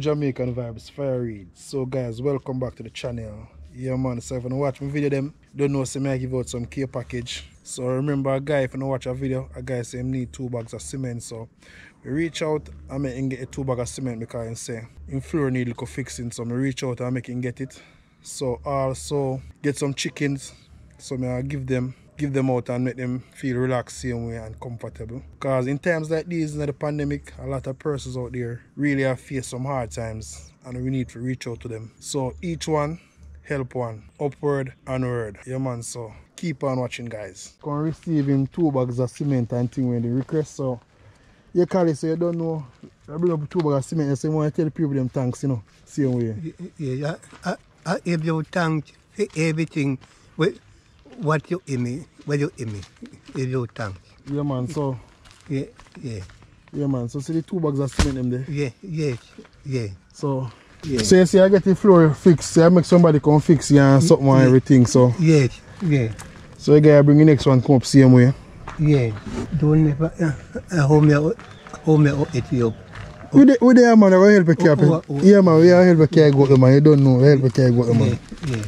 Jamaican vibes, Fire Reid. So guys, welcome back to the channel. Yeah man, so if you watch my video them, don't know, say me I give out some care package. So remember a guy, if you watch a video, a guy say him need 2 bags of cement. So we reach out and make him get a 2 bag of cement because him say him floor need little fixing. So I reach out and make him get it. So also get some chickens. So I give them out and make them feel relaxed same way and comfortable. Because in times like these, in the pandemic, a lot of persons out there really have faced some hard times and we need to reach out to them. So each one help one, upward and word. Yeah man, so keep on watching guys. Can receive him 2 bags of cement and thing when they request. So you call it, so you don't know. I bring up 2 bags of cement and say you want to tell people them thanks, you know, same way. Yeah, I give you thanks for everything. What you in me, what you in me, is your tank. Yeah man, so yeah man, so see the 2 bags of cement them there. Yeah. So yeah. So you see I get the floor fixed, so I make somebody come fix you and something and everything. So yeah. So you gotta bring the next one come up same way. Yeah. Don't never hold me up it you up. We there man, we help you care. Yeah man, we help you care go to man, you don't know, we help you care go to man. Yeah.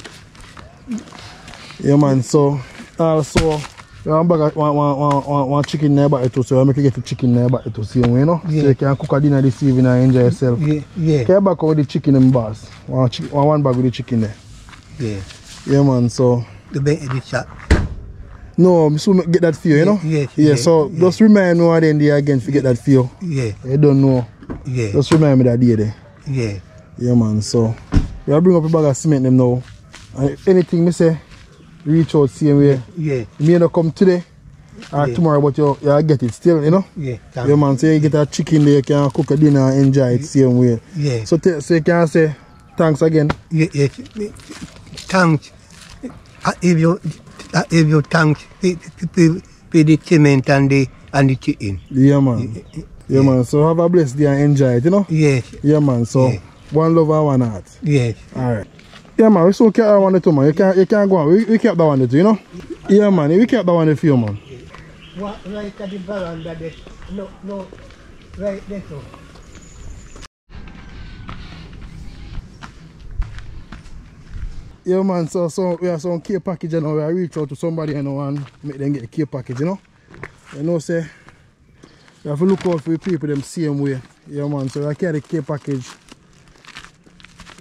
Yeah man, so also one chicken nearby too, so I make you get the chicken nearby too, see you know? Yeah. So you can cook a dinner this evening and enjoy yourself. Yeah. Care back with the chicken in bars. One bag with the chicken there. Yeah man, so the bait in the shop. No, I'm so get that feel, you know? Yeah, so just remind me one day again if you get that feel. Yeah. You don't know. Yeah. Just remind me that day there. Yeah. Yeah man, so we bring up a bag of cement them now. And anything me say, reach out same way. Yeah. You may not come today or tomorrow, but you get it still, you know? Yeah. Yeah man, so you get a chicken there, you can cook a dinner and enjoy it same way. Yeah. So you can say thanks again. Yeah. Thanks. I give you thanks for the cement and the chicken. Yeah man. Yeah man. So have a blessed day and enjoy it, you know? Yeah. Yeah man. So one love and one heart. Yeah. Alright. Yeah man, we so kept that one too man, you can't go on, we kept that one too, you know? Yeah man, we kept that one for you man. What, right at the veranda there? No, right there too. Yeah man, so we have some care package and you know, we reach out to somebody you know, and make them get the care package, you know? You know say, you have to look out for the people them same way. Yeah man, so I carry the care package.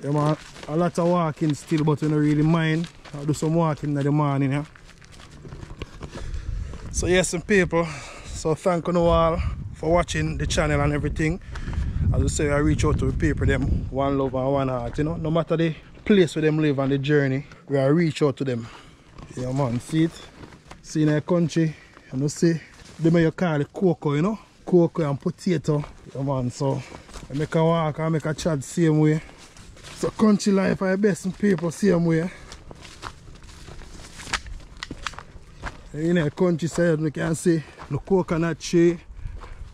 Yeah man. A lot of walking still, but you don't really mind. I'll do some walking in the morning, yeah. So yes, some people. So thank you all for watching the channel and everything. As I say, I reach out to the people, them one love and one heart, you know. No matter the place where them live and the journey, we are reach out to them. Yeah man, see it. See in our country, you know see. They may you call it cocoa, you know. Cocoa and potato. Yeah man, so I make a walk and make a chat same way. So country life I best in people same way. In the countryside we can see the coconut tree,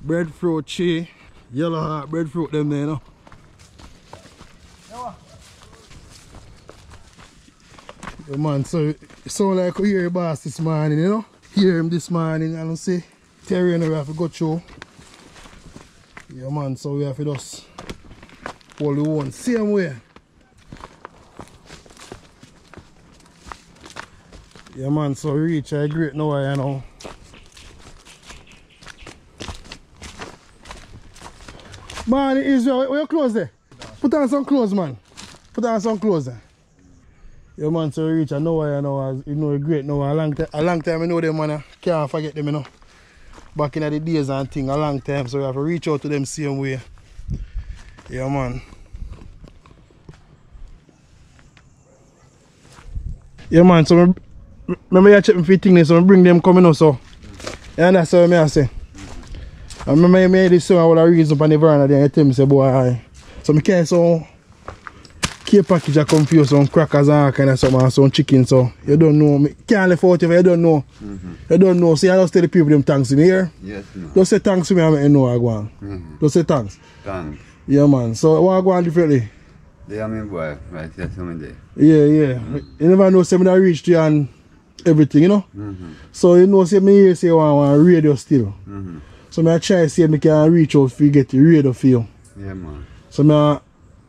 breadfruit tree, yellow heart breadfruit them there, you know. Yeah, man, so it sound like we hear your boss this morning, you know. Hear him this morning and see terrain we have to go through. Yeah man, so we have to just hold the one same way. Yeah man, so we reach a great NOAH, you know. Man, Israel, where your clothes there? Put on some clothes, man. Put on some clothes there. Yeah man, so we reach a NOAH, you know, a great NOAH. A long time I know them, man. I can't forget them, you know. Back in the days and thing, a long time. So we have to reach out to them same way. Yeah man. Yeah man, so we remember you check me for the thing, so I bring them coming now, so. Yeah, that's what I say. I remember you made this song, I would have raised up on the veranda there and you tell me, say, boy, aye. So I carry some care package I come for you, some crackers and all kind of something, some chicken, so you don't know. I can't left out of you don't know. You don't know. See, I just tell the people them thanks to me here. Yes, no. Just say thanks to me and make you know I go on. Just say thanks. Thanks. Yeah man, so what I go on differently? They are my boy, right here, some day. Yeah. You never know, say, I reached you and everything, you know. So you know, say me here say I want radio still. So I try to see if I can reach out for you, get the radio for you. Yeah man. So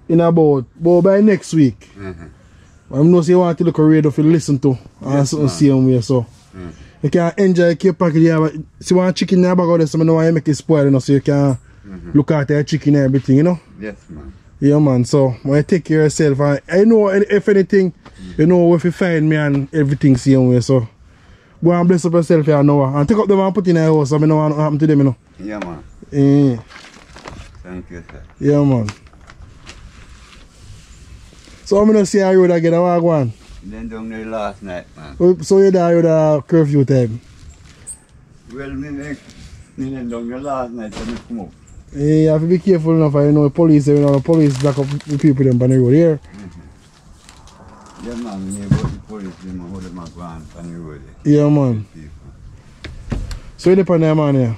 in about by next week. I'm not saying you want to look a radio for listen to and something same way, so you can enjoy your package. See one chicken in the bag out there, so I don't want to make it spoil, you know, so you can look after your chicken and everything, you know? Yes, man. Yeah, man, so I take care of yourself. And I know if anything, you know if you find me and everything same way, so go and bless up yourself here, Noah. And take up them and put in your house, so I don't want to happen to them, you know? Yeah, man. Yeah. Thank you, sir. Yeah, man. So I'm going to see how you get a one. Then down there last night, man. So you died with a curfew time? Well, me then down there last night and I come up. Hey, you have to be careful enough, you know, the police, you know, the police back up the people them on the road here. Yeah, man, you about the police, them and how them are going on the road here. Yeah, man. So you depend on that man here?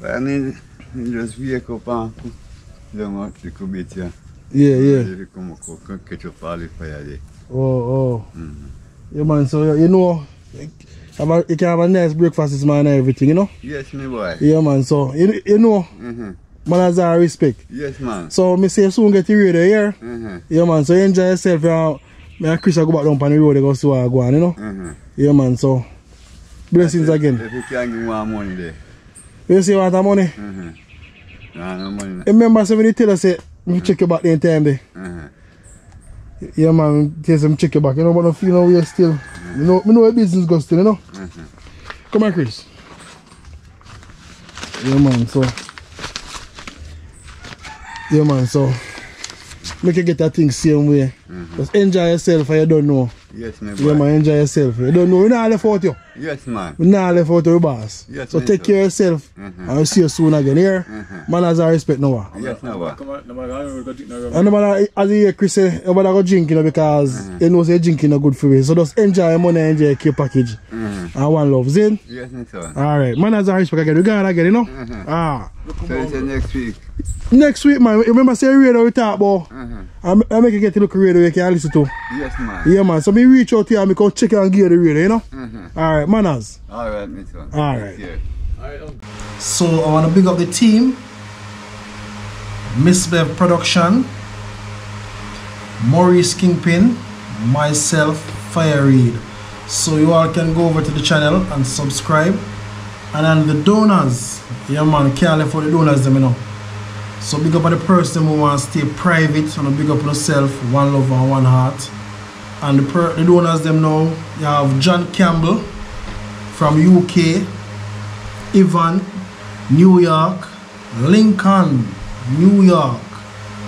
Well, I mean, you just wake up and don't want to come bit here. Yeah, yeah. You come and catch up all the fire there. Oh, oh. Yeah, man, so you know, you can have a nice breakfast this morning and everything, you know? Yes, my boy. Yeah, man, so you know, man has our respect. Yes, man. So, I say soon get the radio here. Yeah, man, so you enjoy yourself. Me and Chris will go back down on the road, they go see what I go on, you know? Yeah, man, so blessings again. If you can give me one money there. You say you want money? Nah, no money. Remember, so when you tell us, say, we check you back the time there. Yeah, man, take some check you back, you know, but I feel no way still. You know where business goes still, you know? Come on, Chris. Yeah, man, so. Yeah, man, so. Make you get that thing same way. Just enjoy yourself and you don't know. Yes, my boy. Yeah, man, enjoy yourself. You don't know. We're not left out you. Yes, man. We're not left out your boss. Yes, so take care of yourself and we'll see you soon again here. Man has our respect now. Yes, now. And man, as you hear Chris say, you better go drink, you know, because you know say drinking is good for you. So just enjoy your money, enjoy your package. And one love, Zane. Yes, sir. Alright, man has our respect again. We got it again, you know? So it's next week. Next week, man, remember say radio we talk about. I make you get to look radio you can listen to. Yes, man. Yeah, man. So me reach out here and me come check and give you the radio, you know? Alright, manners. Alright, me too. Alright. So I wanna big up the team. Miss Bev Production, Maurice Kingpin, myself, Fire Reed. So you all can go over to the channel and subscribe. And then the donors, yeah man, can't live for the donors them, you know. So big up on the person who wants to stay private and big up on yourself, one love and one heart. And the donors them now, you have John Campbell from UK, Ivan, New York, Lincoln, New York,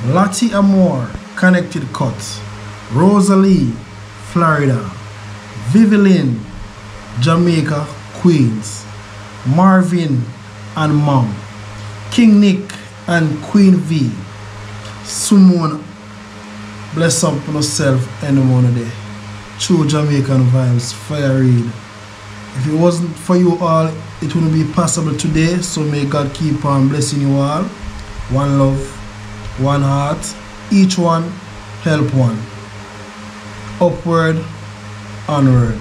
Lati Amore, Connected Cut, Rosalie, Florida, Vivilyn, Jamaica, Queens, Marvin and Mom, King Nick and Queen V, Sumona, bless up on yourself any one day. True Jamaican vibes, Fire Reid. If it wasn't for you all, it wouldn't be possible today. So may God keep on blessing you all. One love, one heart, each one help one. Upward, onward.